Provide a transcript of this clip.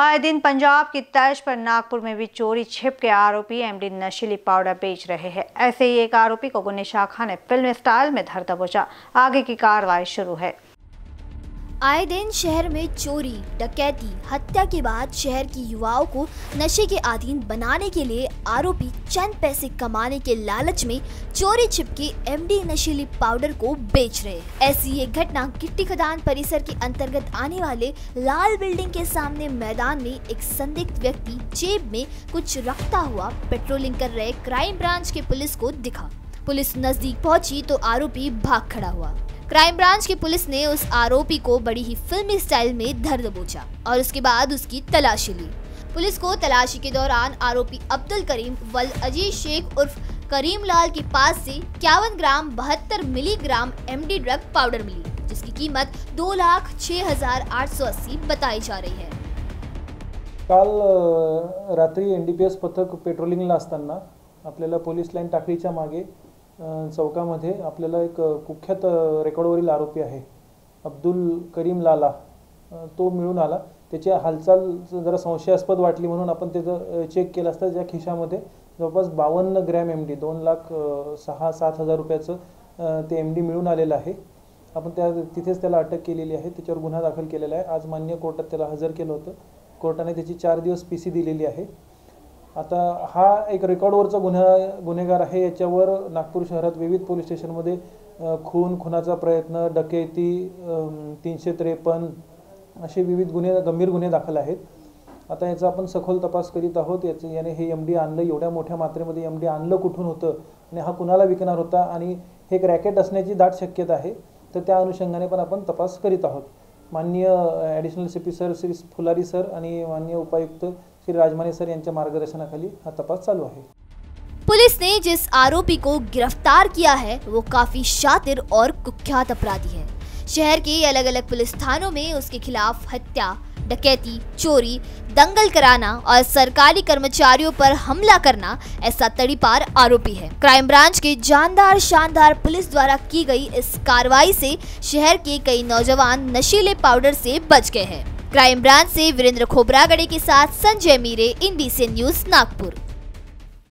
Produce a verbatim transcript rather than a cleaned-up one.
आए दिन पंजाब की तर्ज पर नागपुर में भी चोरी छिप के आरोपी एमडी नशीली पाउडर बेच रहे हैं। ऐसे ही एक आरोपी को गुन्नी शाखा ने फिल्म स्टाइल में धर दबोचा, आगे की कार्रवाई शुरू है। आए दिन शहर में चोरी, डकैती, हत्या के बाद शहर की युवाओं को नशे के अधीन बनाने के लिए आरोपी चंद पैसे कमाने के लालच में चोरी छिपके एमडी नशीली पाउडर को बेच रहे। ऐसी एक घटना गिट्टी खदान परिसर के अंतर्गत आने वाले लाल बिल्डिंग के सामने मैदान में एक संदिग्ध व्यक्ति जेब में कुछ रखता हुआ पेट्रोलिंग कर रहे क्राइम ब्रांच के पुलिस को दिखा। पुलिस नजदीक पहुँची तो आरोपी भाग खड़ा हुआ। क्राइम ब्रांच की पुलिस ने उस आरोपी को बड़ी ही फिल्मी स्टाइल में धर दबोचा और उसके बाद उसकी तलाशी ली। पुलिस को तलाशी के दौरान आरोपी अब्दुल करीम वल अजीज शेख उर्फ करीम लाल के पास से इक्यावन ग्राम बहत्तर मिलीग्राम एमडी ड्रग पाउडर मिली, जिसकी कीमत दो लाख छह हजार आठ सौ अस्सी बताई जा रही है। काल रात्री एन डी पी एस पथक पेट्रोलिंगला असताना आपल्याला पोलीस लाईन टाकळीच्या मागे चौकामध्ये आपल्याला एक कुख्यात रेकॉर्डवरील आरोपी आहे अब्दुल करीम लाला तो मिळून आला। त्याची हालचाल जरा संशयास्पद वाटली म्हणून आपण त्याचं चेक केलं असता ज्या खिशामध्ये जवळपास बावन्न ग्रॅम एम डी दोन लाख सहा सात हजार रुपयाचं ते एम डी मिळून आलेलं आहे। आपण त्या तिथेच त्याला अटक केलेली आहे, त्याच्यावर गुन्हा दाखल केलेला आहे। आज मान्य कोर्टात त्याला हजर केलं होतं, कोर्टाने त्याची चार दिवस पी सी दिलेली आहे। आता हा एक रेकॉर्डवरचा गुन्हा गुन्हेगार आहे, याच्यावर नागपूर शहरात विविध पोलीस स्टेशनमध्ये खून, खुनाचा प्रयत्न, डकैती, तीनशे त्रेपन्न असे विविध गुन्हे गंभीर गुन्हे दाखल आहेत। आता याचा आपण सखोल तपास करीत आहोत। याचे याने हे एम डी आणलं, एवढ्या मोठ्या मात्रेमध्ये एम डी आणलं कुठून होतं आणि हा कुणाला विकणार होता आणि हे एक रॅकेट असण्याची दाट शक्यता आहे, तर त्या अनुषंगाने पण आपण तपास करीत आहोत। माननीय additional C P sir Shri Phulari sir आणि माननीय उपायुक्त श्री राजमणि सर यांच्या मार्गदर्शनाखाली हा तपास चालू आहे। पुलिस ने जिस आरोपी को गिरफ्तार किया है वो काफी शातिर और कुख्यात अपराधी है। शहर के अलग अलग पुलिस थानों में उसके खिलाफ हत्या, डकैती, चोरी, दंगल कराना और सरकारी कर्मचारियों पर हमला करना ऐसा तड़ीपार आरोपी है। क्राइम ब्रांच के जानदार शानदार पुलिस द्वारा की गई इस कार्रवाई से शहर के कई नौजवान नशीले पाउडर से बच गए हैं। क्राइम ब्रांच से वीरेंद्र खोबरागड़े के साथ Sanjay Mire, I N B C N news Nagpur.